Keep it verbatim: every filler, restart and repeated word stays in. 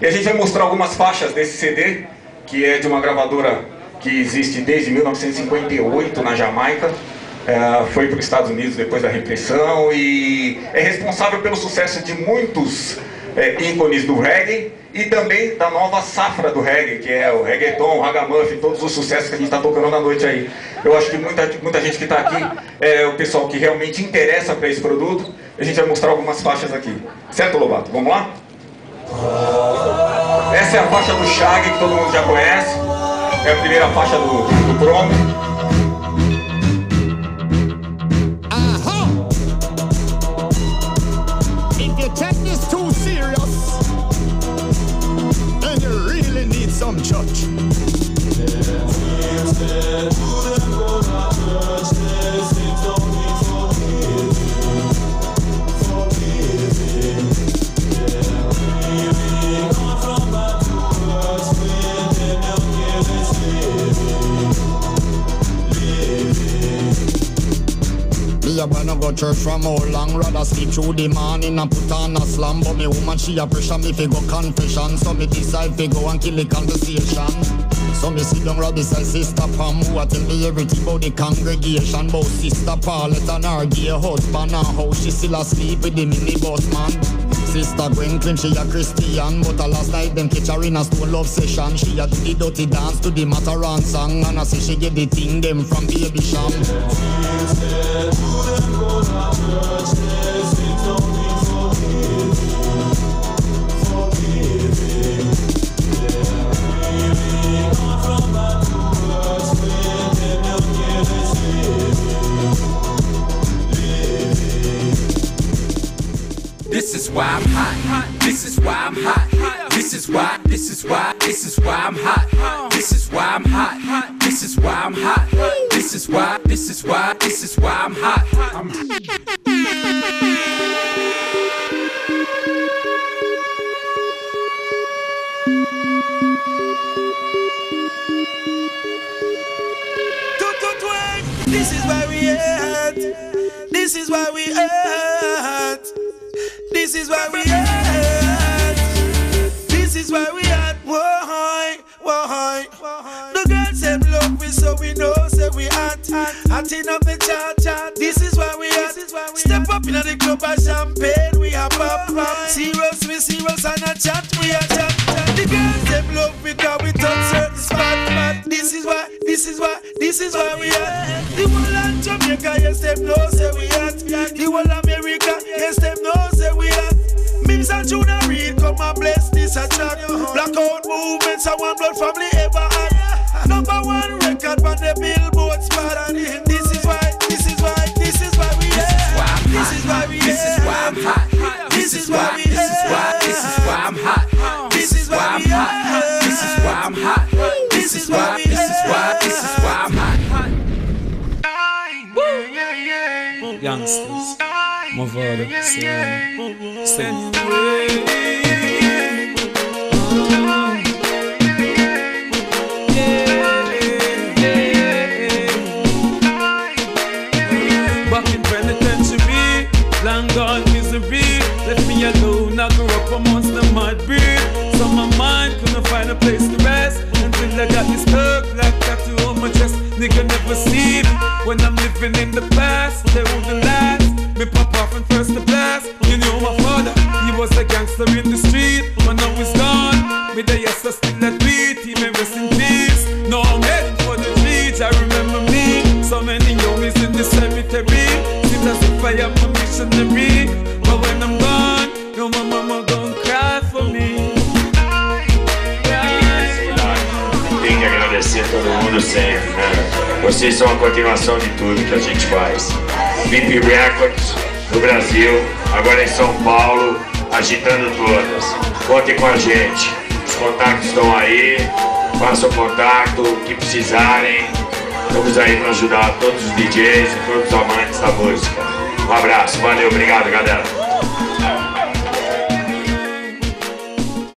E a gente vai mostrar algumas faixas desse C D, que é de uma gravadora que existe desde mil novecentos e cinquenta e oito na Jamaica. É, foi para os Estados Unidos depois da repressão e é responsável pelo sucesso de muitos é, ícones do reggae e também da nova safra do reggae, que é o reggaeton, o ragamuffin, todos os sucessos que a gente está tocando na noite aí. Eu acho que muita, muita gente que está aqui é o pessoal que realmente interessa para esse produto. A gente vai mostrar algumas faixas aqui. Certo, Lobato? Vamos lá? Essa é a faixa do Shaggy, que todo mundo já conhece. É a primeira faixa do, do Promo. Some church. I wanna go church from how long? Rather sleep through the morning and put on a slam. But me woman, she a pressure me fi go confession. So me decide fi go and kill the conversation. So me sit down right beside Sister Pam, who a tell me everything about the congregation. Bout Sister Paulette and her gay husband, and how she still asleep with the minibus man. Sister Gwen claims she a Christian, but last night them catch her in a stone love session. She a do the dirty dance to the Mataran song, and I say she get the thing them from Baby Sham. This is why I'm hot. This is why I'm hot. This is why. This is why. This is why I'm hot. This is why I'm hot. This is why I'm hot. This is why. This is why. This is why I'm hot. I'm This is why we at. This is why we at. This is why we at. This is why we at. Why, why? The girls have love we, so we know say we at. Acting up the cha-cha. This is why we at. Step up in the club and champagne we have pop. Serious we serious and a chat we a chat. The girls have love we 'cause we touch certain spot. This is why. This is why. This is why we at. The whole of Jamaica, yes them know say we at. The whole of America, yes them know say we at. Mims and Junior Reid come and bless this a track. Blackout movements and one blood family ever had. Number one record on the Billboard spot. This is why. This is why. This is why we at. This is why we at. This is why I'm hot. This is why we at. This is why. This is why I'm hot. This is why I'm hot. This is why I'm hot. This is why, this is why, this is why I'm hot. Youngsters, my brother, say, say. Back in penitentiary, long gone misery, left me alone, I grew up amongst the mud breed. So my mind couldn't find a place to rest. I got this herb like tattoo on my chest. Nigga never see me when I'm living in the past. They hold the lies, me pop off and first the blast. You know my father, he was a gangster in the street. But now he's gone, me the yes I still at beat. He may rest in peace, now I'm heading for the beach. I remember me, so many homies in the cemetery. Seems as if I am a missionary. But when I'm gone, yo my mama gon' cry for me. Agradecer a todo mundo sempre, né? Vocês são a continuação de tudo que a gente faz. V P Records no Brasil, agora em São Paulo, agitando todas. Contem com a gente, os contatos estão aí, façam contato, o que precisarem. Estamos aí para ajudar todos os D Js e todos os amantes da música. Um abraço, valeu, obrigado galera.